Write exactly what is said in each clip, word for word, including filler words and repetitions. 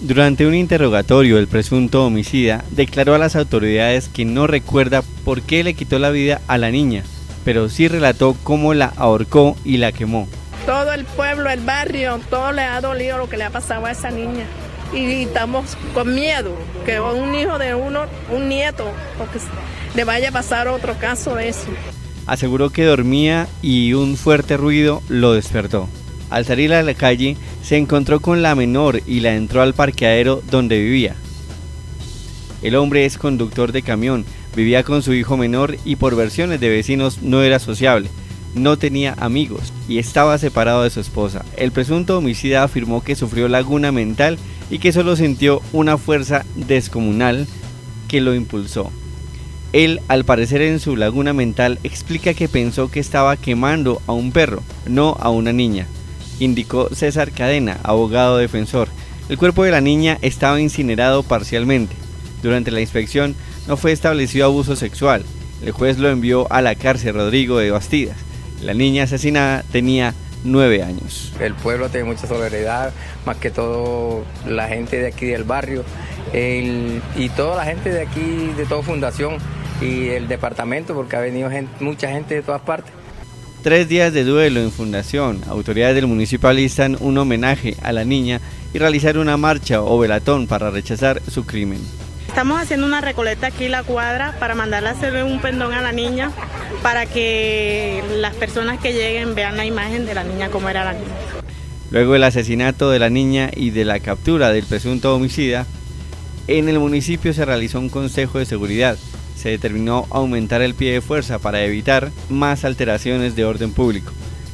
Durante un interrogatorio, el presunto homicida declaró a las autoridades que no recuerda por qué le quitó la vida a la niña, pero sí relató cómo la ahorcó y la quemó. Todo el pueblo, el barrio, todo le ha dolido lo que le ha pasado a esa niña. Y estamos con miedo que un hijo de uno, un nieto, porque le vaya a pasar otro caso de eso. Aseguró que dormía y un fuerte ruido lo despertó. Al salir a la calle, se encontró con la menor y la entró al parqueadero donde vivía. El hombre es conductor de camión, vivía con su hijo menor y por versiones de vecinos no era sociable, no tenía amigos y estaba separado de su esposa. El presunto homicida afirmó que sufrió laguna mental y que solo sintió una fuerza descomunal que lo impulsó. Él, al parecer en su laguna mental, explica que pensó que estaba quemando a un perro, no a una niña, indicó César Cadena, abogado defensor. El cuerpo de la niña estaba incinerado parcialmente. Durante la inspección no fue establecido abuso sexual. El juez lo envió a la cárcel Rodrigo de Bastidas. La niña asesinada tenía nueve años. El pueblo tiene mucha solidaridad, más que todo la gente de aquí del barrio el, y toda la gente de aquí, de toda Fundación y el departamento, porque ha venido gente, mucha gente de todas partes. Tres días de duelo en Fundación. Autoridades del municipio alistan un homenaje a la niña y realizar una marcha o velatón para rechazar su crimen. Estamos haciendo una recolecta aquí en la cuadra para mandarle a hacerle un pendón a la niña para que las personas que lleguen vean la imagen de la niña como era la niña. Luego del asesinato de la niña y de la captura del presunto homicida, en el municipio se realizó un consejo de seguridad. Se determinó aumentar el pie de fuerza para evitar más alteraciones de orden público.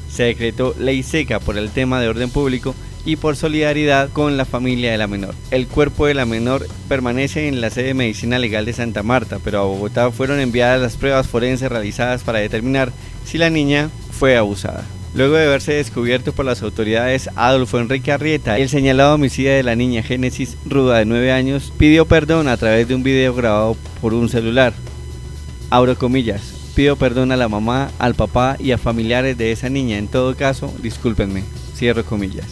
Se decretó ley seca por el tema de orden público y por solidaridad con la familia de la menor. El cuerpo de la menor permanece en la sede de Medicina Legal de Santa Marta, pero a Bogotá fueron enviadas las pruebas forenses realizadas para determinar si la niña fue abusada. Luego de verse descubierto por las autoridades, Adolfo Enrique Arrieta, el señalado homicida de la niña Génesis, ruda de nueve años, pidió perdón a través de un video grabado por un celular. Abro comillas, pido perdón a la mamá, al papá y a familiares de esa niña, en todo caso, discúlpenme, cierro comillas.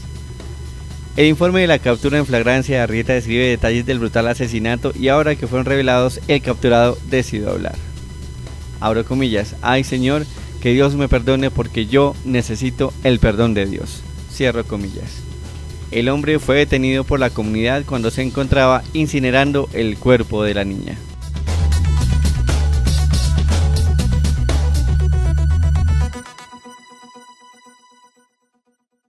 El informe de la captura en flagrancia de Arrieta describe detalles del brutal asesinato y ahora que fueron revelados, el capturado decidió hablar. Abro comillas, ay señor, que Dios me perdone porque yo necesito el perdón de Dios, cierro comillas. El hombre fue detenido por la comunidad cuando se encontraba incinerando el cuerpo de la niña.